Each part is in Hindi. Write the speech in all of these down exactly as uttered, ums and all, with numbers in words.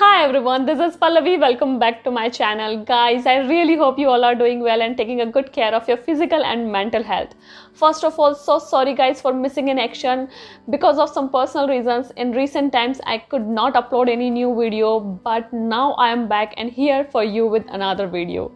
Hi everyone, this is Pallavi. Welcome back to my channel. Guys, I really hope you all are doing well and taking a good care of your physical and mental health. First of all, so sorry guys for missing in action. Because of some personal reasons, in recent times I could not upload any new video, but now I am back and here for you with another video.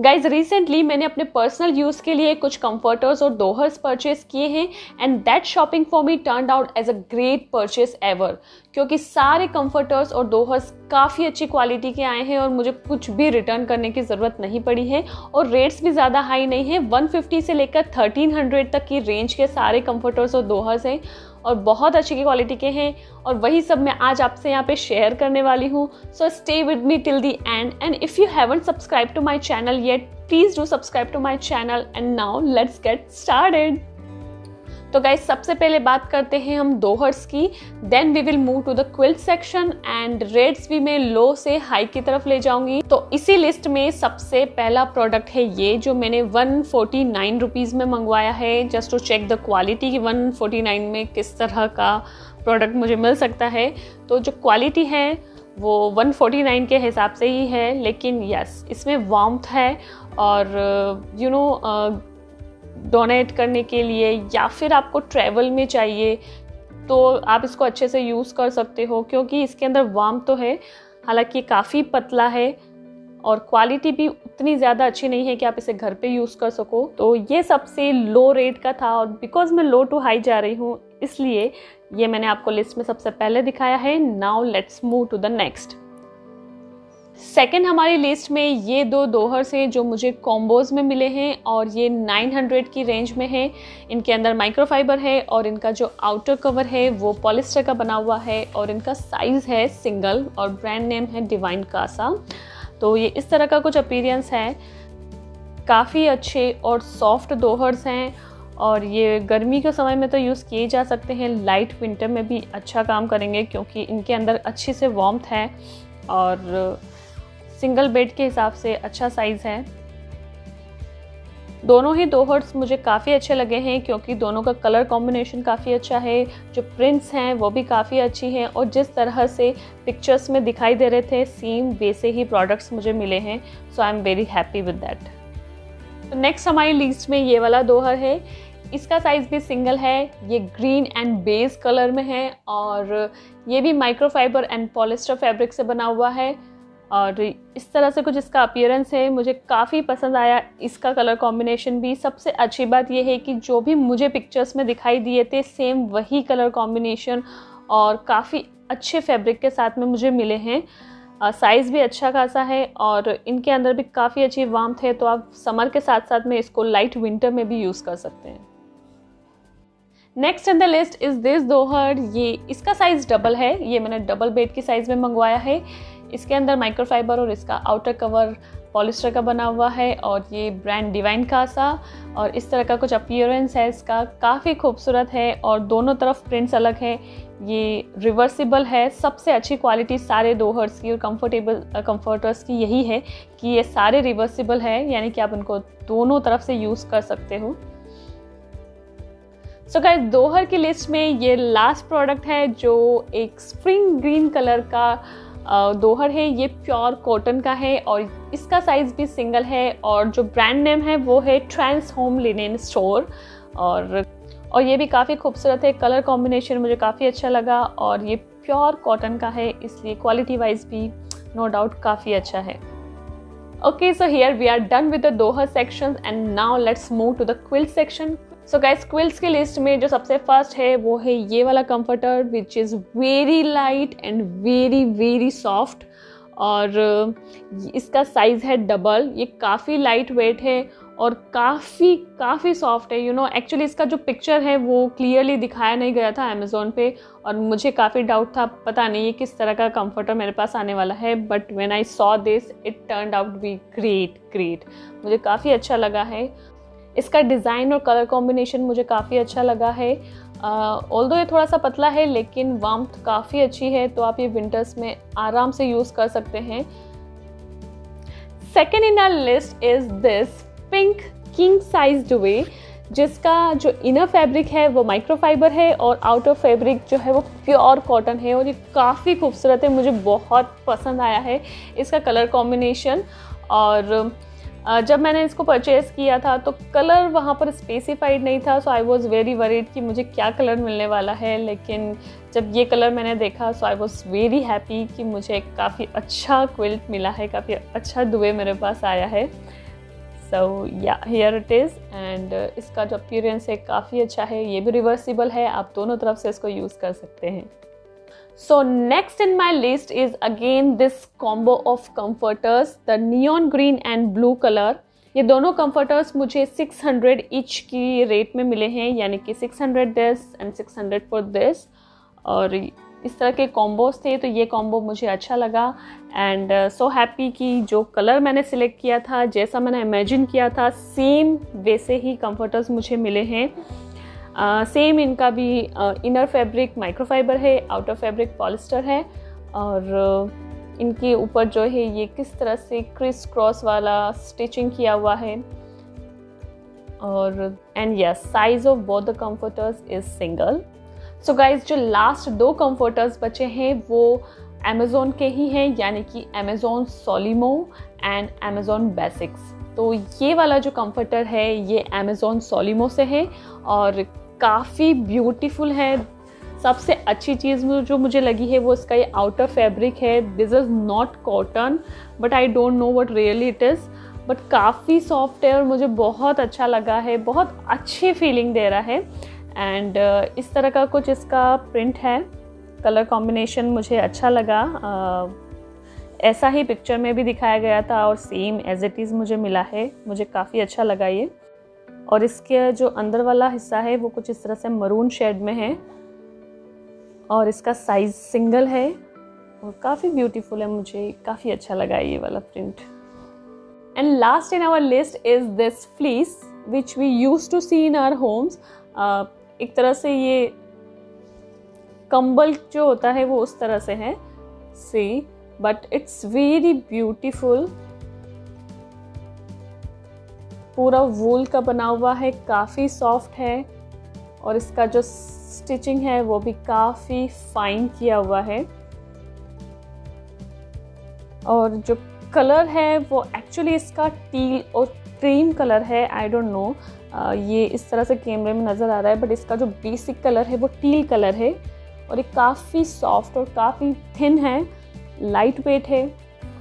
Guys recently मैंने अपने पर्सनल यूज़ के लिए कुछ कंफर्टर्स और दोहर्स परचेस किए हैं and that shopping for me turned out as a great purchase ever, क्योंकि सारे कंफर्टर्स और दोहर्स काफ़ी अच्छी क्वालिटी के आए हैं और मुझे कुछ भी रिटर्न करने की ज़रूरत नहीं पड़ी है और रेट्स भी ज़्यादा हाई नहीं है. वन फिफ्टी से लेकर थर्टीन हंड्रेड तक की रेंज के सारे कंफर्टर्स और दोहर्स हैं और बहुत अच्छी की क्वालिटी के हैं और वही सब मैं आज आपसे यहाँ पे शेयर करने वाली हूँ. So stay with me till the end and if you haven't subscribe to my channel yet, please do subscribe to my channel and now let's get started. तो गाइज सबसे पहले बात करते हैं हम दोहर्स की, then we will move to the quilt section and rates भी मैं लो से हाई की तरफ ले जाऊंगी. तो इसी लिस्ट में सबसे पहला प्रोडक्ट है ये जो मैंने वन फोर्टी नाइन रुपीस में मंगवाया है, just to check the quality कि वन फोर्टी नाइन में किस तरह का प्रोडक्ट मुझे मिल सकता है. तो जो क्वालिटी है वो वन फोर्टी नाइन के हिसाब से ही है, लेकिन यस इसमें वार्मथ है और यू नो डोनेट करने के लिए या फिर आपको ट्रैवल में चाहिए तो आप इसको अच्छे से यूज़ कर सकते हो, क्योंकि इसके अंदर वार्म तो है, हालांकि काफ़ी पतला है और क्वालिटी भी उतनी ज़्यादा अच्छी नहीं है कि आप इसे घर पे यूज़ कर सको. तो ये सबसे लो रेट का था और बिकॉज़ मैं लो टू हाई जा रही हूँ इसलिए ये मैंने आपको लिस्ट में सबसे पहले दिखाया है. Now let's move to the next. Second हमारी लिस्ट में ये दो दोहर्स हैं जो मुझे कॉम्बोज में मिले हैं और ये नाइन हंड्रेड की रेंज में है. इनके अंदर माइक्रोफाइबर है और इनका जो आउटर कवर है वो पॉलिस्टर का बना हुआ है और इनका साइज़ है सिंगल और ब्रांड नेम है डिवाइन कासा. तो ये इस तरह का कुछ अपीयरेंस है, काफ़ी अच्छे और सॉफ्ट दोहर्स हैं और ये गर्मी के समय में तो यूज़ किए जा सकते हैं, लाइट विंटर में भी अच्छा काम करेंगे क्योंकि इनके अंदर अच्छी से वार्मथ है और सिंगल बेड के हिसाब से अच्छा साइज़ है. दोनों ही दोहर्स मुझे काफ़ी अच्छे लगे हैं क्योंकि दोनों का कलर कॉम्बिनेशन काफ़ी अच्छा है, जो प्रिंट्स हैं वो भी काफ़ी अच्छी हैं और जिस तरह से पिक्चर्स में दिखाई दे रहे थे सेम वैसे ही प्रोडक्ट्स मुझे मिले हैं. So I am very happy with that. Next हमारी लिस्ट में ये वाला दोहर है, इसका साइज़ भी सिंगल है, ये ग्रीन एंड बेज कलर में है और ये भी माइक्रोफाइबर एंड पॉलिस्टर फैब्रिक से बना हुआ है और इस तरह से कुछ इसका अपीयरेंस है. मुझे काफ़ी पसंद आया इसका कलर कॉम्बिनेशन भी. सबसे अच्छी बात यह है कि जो भी मुझे पिक्चर्स में दिखाई दिए थे सेम वही कलर कॉम्बिनेशन और काफ़ी अच्छे फैब्रिक के साथ में मुझे मिले हैं. साइज़ भी अच्छा खासा है और इनके अंदर भी काफ़ी अच्छी वार्मथ है, तो आप समर के साथ साथ में इसको लाइट विंटर में भी यूज़ कर सकते हैं. Next in the list is this dohar, ये इसका साइज़ डबल है, ये मैंने डबल बेड की साइज़ में मंगवाया है. इसके अंदर माइक्रोफाइबर और इसका आउटर कवर पॉलिस्टर का बना हुआ है और ये ब्रांड डिवाइन कासा और इस तरह का कुछ अपीयरेंस है इसका, काफ़ी खूबसूरत है और दोनों तरफ प्रिंट्स अलग हैं. ये रिवर्सिबल है, सबसे अच्छी क्वालिटी सारे दोहर्स की और कंफर्टेबल कंफर्टर्स की यही है कि ये सारे रिवर्सिबल है, यानी कि आप उनको दोनों तरफ से यूज़ कर सकते हो. सो गाइस दोहर की लिस्ट में ये लास्ट प्रोडक्ट है जो एक स्प्रिंग ग्रीन कलर का दोहर है, ये प्योर कॉटन का है और इसका साइज़ भी सिंगल है और जो ब्रांड नेम है वो है ट्रेंड्स होम लिनेन स्टोर और और ये भी काफ़ी खूबसूरत है, कलर कॉम्बिनेशन मुझे काफ़ी अच्छा लगा और ये प्योर कॉटन का है इसलिए क्वालिटी वाइज भी नो डाउट काफ़ी अच्छा है. Okay so here we are done with the dohar section and now let's move to the quilt section. So guys quilts की लिस्ट में जो सबसे फर्स्ट है वो है ये वाला comforter which is very light and very very soft और इसका साइज़ है डबल. ये काफ़ी लाइट वेट है और काफ़ी काफ़ी सॉफ्ट है. यू नो एक्चुअली इसका जो पिक्चर है वो क्लियरली दिखाया नहीं गया था अमेज़ॉन पे और मुझे काफ़ी डाउट था, पता नहीं ये किस तरह का कंफर्टर मेरे पास आने वाला है, but when I saw this it turned out be great great. मुझे काफ़ी अच्छा लगा है, इसका डिज़ाइन और कलर कॉम्बिनेशन मुझे काफ़ी अच्छा लगा है. ऑल्दो ये थोड़ा सा पतला है लेकिन वार्मथ काफ़ी अच्छी है, तो आप ये विंटर्स में आराम से यूज़ कर सकते हैं. Second in our list is this pink king size duvet. जिसका जो इनर फैब्रिक है वो माइक्रोफाइबर है और आउटर फैब्रिक जो है वो प्योर कॉटन है। और ये काफ़ी खूबसूरत है, मुझे बहुत पसंद आया है इसका कलर कॉम्बिनेशन। और जब मैंने इसको परचेज़ किया था तो कलर वहाँ पर स्पेसिफाइड नहीं था, so I was very worried कि मुझे क्या कलर मिलने वाला है। लेकिन जब ये कलर मैंने देखा so I was very happy कि मुझे काफ़ी अच्छा क्विल्ट मिला है, काफ़ी अच्छा दुए मेरे पास आया है। सो या हियर इट इज़। एंड इसका जो अपीयरेंस है काफ़ी अच्छा है, ये भी रिवर्सिबल है, आप दोनों तरफ से इसको यूज़ कर सकते हैं। So next in my list is again this combo of comforters, the neon green and blue color। ये दोनों comforters मुझे six hundred each की रेट में मिले हैं, यानी कि six hundred this and six hundred for this। और इस तरह के कॉम्बोज थे, तो ये कॉम्बो मुझे अच्छा लगा। एंड सो हैप्पी कि जो कलर मैंने सिलेक्ट किया था, जैसा मैंने इमेजिन किया था, सेम वैसे ही comforters मुझे मिले हैं। सेम uh, इनका भी इनर फैब्रिक माइक्रोफाइबर है, आउटर फैब्रिक पॉलिस्टर है। और uh, इनके ऊपर जो है ये किस तरह से क्रिस क्रॉस वाला स्टिचिंग किया हुआ है। और and yes, size of both the comforters is single. So guys, जो लास्ट दो कंफर्टर्स बचे हैं वो अमेज़ोन के ही हैं, यानी कि Amazon Solimo and Amazon Basics. तो ये वाला जो कंफर्टर है ये अमेज़ोन सोलिमो से है और काफ़ी ब्यूटीफुल है। सबसे अच्छी चीज़ जो मुझे लगी है वो इसका ये आउटर फैब्रिक है। This is not cotton but I don't know what really it is, but काफ़ी सॉफ्ट है और मुझे बहुत अच्छा लगा है, बहुत अच्छी फीलिंग दे रहा है। एंड uh, इस तरह का कुछ इसका प्रिंट है, कलर कॉम्बिनेशन मुझे अच्छा लगा। uh, ऐसा ही पिक्चर में भी दिखाया गया था और सेम एज इट इज़ मुझे मिला है, मुझे काफ़ी अच्छा लगा ये। और इसके जो अंदर वाला हिस्सा है वो कुछ इस तरह से मरून शेड में है और इसका साइज़ सिंगल है और काफ़ी ब्यूटीफुल है, मुझे काफ़ी अच्छा लगा ये वाला print. And last in our list is this fleece which we use to see in our homes. एक तरह से ये कंबल जो होता है वो उस तरह से है, सी, बट इट्स वेरी ब्यूटीफुल। पूरा वूल का बना हुआ है, काफ़ी सॉफ्ट है और इसका जो स्टिचिंग है वो भी काफ़ी फाइन किया हुआ है। और जो कलर है वो एक्चुअली इसका टील और क्रीम कलर है, आई डोंट नो ये इस तरह से कैमरे में नज़र आ रहा है, बट इसका जो बेसिक कलर है वो टील कलर है। और ये काफ़ी सॉफ्ट और काफ़ी थिन है, लाइट वेट है।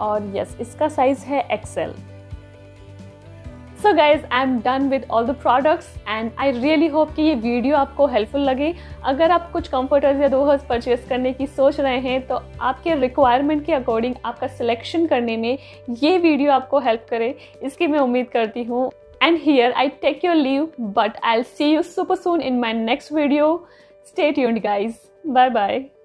और यस, इसका साइज है XL. So guys, I am done with all the products and I really hope कि ये वीडियो आपको हेल्पफुल लगे। अगर आप कुछ कंफर्टर्स या दोहर्स परचेज करने की सोच रहे हैं तो आपके रिक्वायरमेंट के अकॉर्डिंग आपका सिलेक्शन करने में ये वीडियो आपको हेल्प करे, इसकी मैं उम्मीद करती हूँ। And here I take your leave, but I will see you super soon in my next video. Stay tuned guys, bye bye.